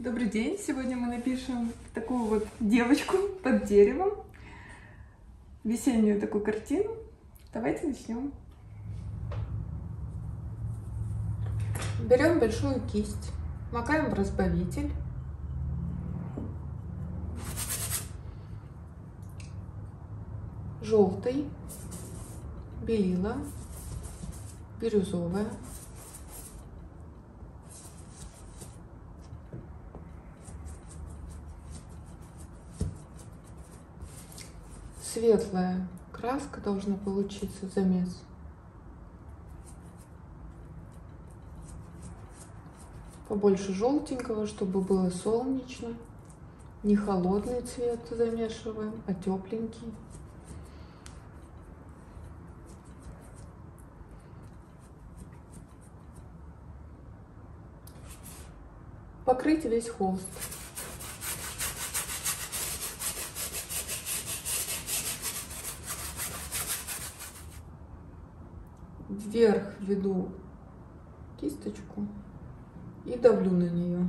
Добрый день! Сегодня мы напишем такую вот девочку под деревом, весеннюю такую картину. Давайте начнем. Берем большую кисть, макаем в разбавитель, желтый, белила, бирюзовая, светлая краска должна получиться, замес. Побольше желтенького, чтобы было солнечно. Не холодный цвет замешиваем, а тепленький. Покрыть весь холст. Вверх веду кисточку и давлю на нее.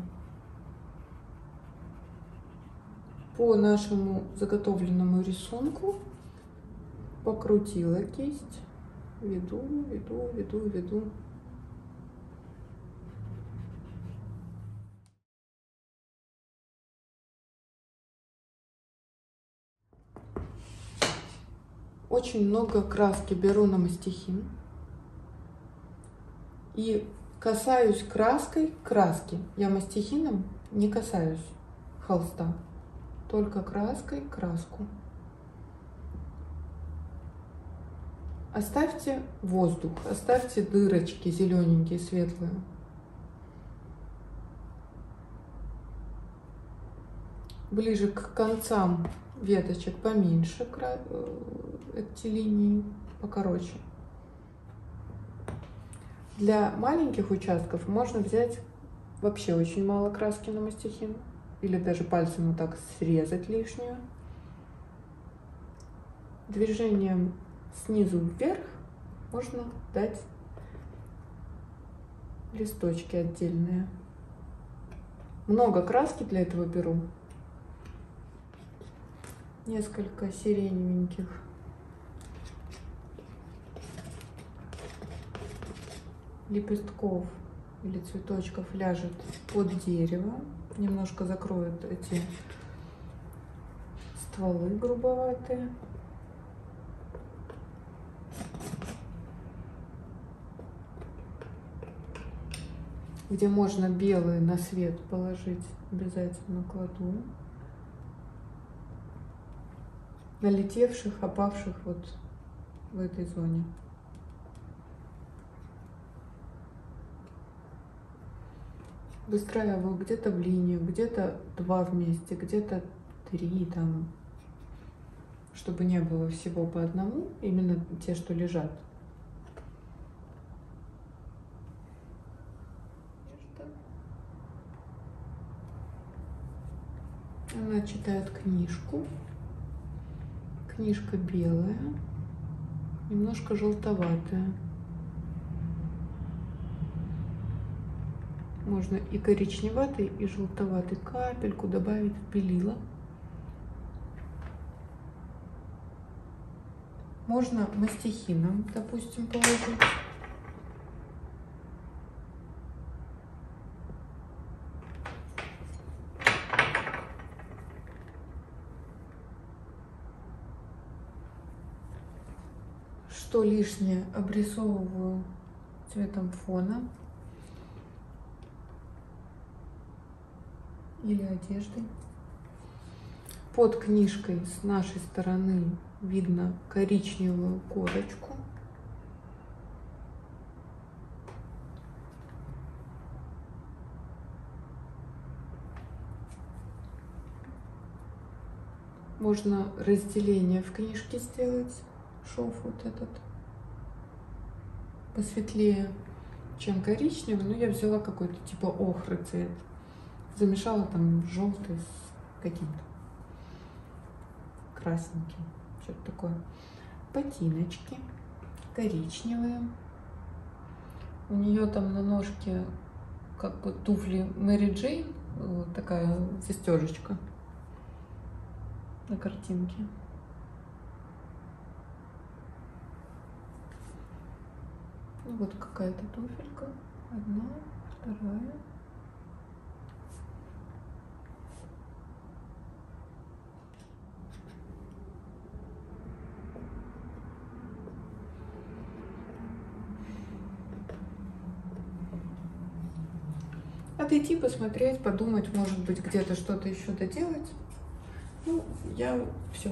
По нашему заготовленному рисунку покрутила кисть, веду. Очень много краски беру на мастихин и касаюсь краской краски. Я мастихином не касаюсь холста, только краской краску. Оставьте воздух, оставьте дырочки зелененькие, светлые. Ближе к концам веточек поменьше эти линии, покороче. Для маленьких участков можно взять вообще очень мало краски на мастихин, или даже пальцем вот так срезать лишнюю. Движением снизу вверх можно дать листочки отдельные. Много краски для этого беру. Несколько сиреневеньких. Лепестков или цветочков ляжет под дерево, немножко закроет эти стволы грубоватые. Где можно белые на свет положить, обязательно кладу. Налетевших, опавших вот в этой зоне. Выстраиваю где-то в линию, где-то два вместе, где-то три там, чтобы не было всего по одному, именно те, что лежат. Она читает книжку. Книжка белая, немножко желтоватая. Можно и коричневатый, и желтоватый капельку добавить в белила. Можно мастихином, допустим, положить. Что лишнее, обрисовываю цветом фона. Или одеждой. Под книжкой с нашей стороны видно коричневую корочку. Можно разделение в книжке сделать, шов вот этот посветлее, чем коричневый, но я взяла какой-то типа охры цвет. Замешала там желтый с каким-то красненьким, что-то такое. Ботиночки коричневые. У нее там на ножке как бы туфли Мэри Джейн такая застежечка на картинке. Ну, вот какая-то туфелька. Одна, вторая. Отойти, посмотреть, подумать, может быть, где-то что-то еще доделать. Ну, я все.